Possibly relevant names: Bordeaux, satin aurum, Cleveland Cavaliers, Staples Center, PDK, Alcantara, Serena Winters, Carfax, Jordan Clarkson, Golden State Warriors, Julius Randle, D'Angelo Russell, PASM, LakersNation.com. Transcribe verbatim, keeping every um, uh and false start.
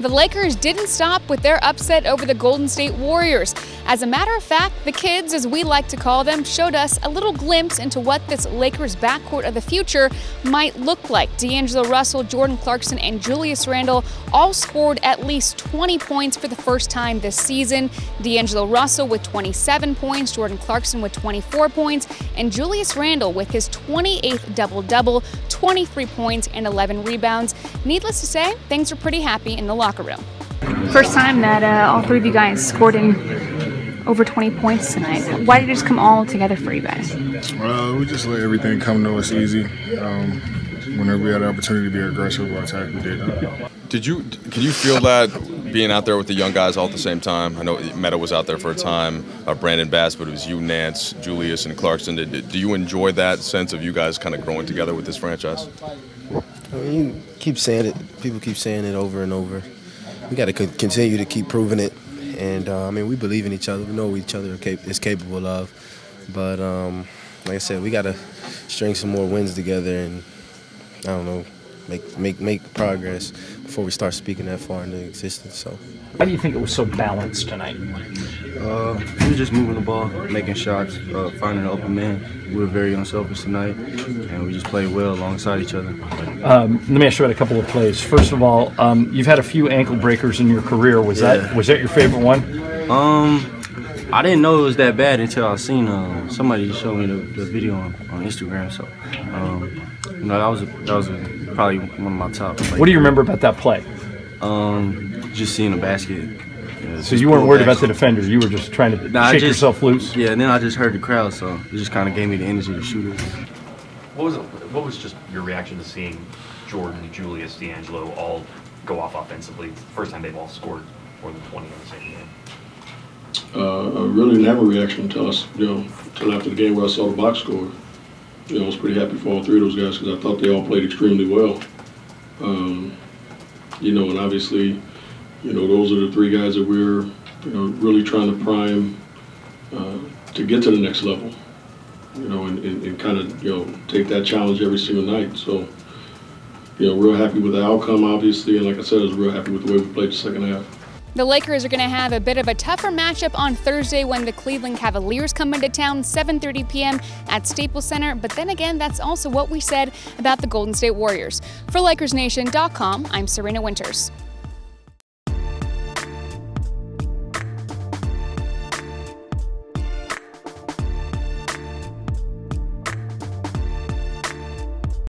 The Lakers didn't stop with their upset over the Golden State Warriors. As a matter of fact, the kids, as we like to call them, showed us a little glimpse into what this Lakers backcourt of the future might look like. D'Angelo Russell, Jordan Clarkson, and Julius Randle all scored at least twenty points for the first time this season. D'Angelo Russell with twenty-seven points, Jordan Clarkson with twenty-four points, and Julius Randle with his twenty-eighth double-double, twenty-three points and eleven rebounds. Needless to say, things are pretty happy in the locker room. First time that uh, all three of you guys scored in over twenty points tonight. Why did it just come all together for you guys? Uh, we just let everything come to us easy. Um, whenever we had an opportunity to be aggressive, our attack, we did. Did you, can you feel that being out there with the young guys all at the same time? I know Meta was out there for a time, uh, Brandon Bass, but it was you, Nance, Julius, and Clarkson. Did, do you enjoy that sense of you guys kind of growing together with this franchise? I mean, you keep saying it. People keep saying it over and over. We got to co continue to keep proving it. And, uh, I mean, we believe in each other. We know what each other is capable of. But, um, like I said, we got to string some more wins together and, I don't know, make make make progress before we start speaking that far into existence. So, why do you think it was so balanced tonight? Uh, we were just moving the ball, making shots, uh, finding an open man. We were very unselfish tonight, and we just played well alongside each other. Um, let me ask you about a couple of plays. First of all, um, you've had a few ankle breakers in your career. Was yeah. that was that your favorite one? Um, I didn't know it was that bad until I seen uh, somebody show me the, the video on, on Instagram. So, um, you know, that was a, that was a probably one of my top plays. What do you remember about that play? Um, just seeing a basket. Yeah, so you weren't worried about the defender. You were just trying to nah, shake just, yourself loose. Yeah, and then I just heard the crowd, so it just kind of gave me the energy to shoot it. What was what was just your reaction to seeing Jordan, Julius, D'Angelo all go off offensively? It's the first time they've all scored more than twenty in the same game. Uh, I really didn't have a reaction until I, you know, until after the game where I saw the box score. You know, I was pretty happy for all three of those guys because I thought they all played extremely well. Um, you know, and obviously, you know, those are the three guys that we're, you know, really trying to prime uh, to get to the next level. You know, and, and, and kind of, you know, take that challenge every single night. So, you know, real happy with the outcome, obviously, and like I said, I was real happy with the way we played the second half. The Lakers are going to have a bit of a tougher matchup on Thursday when the Cleveland Cavaliers come into town, seven thirty p m at Staples Center. But then again, that's also what we said about the Golden State Warriors. For Lakers Nation dot com, I'm Serena Winters.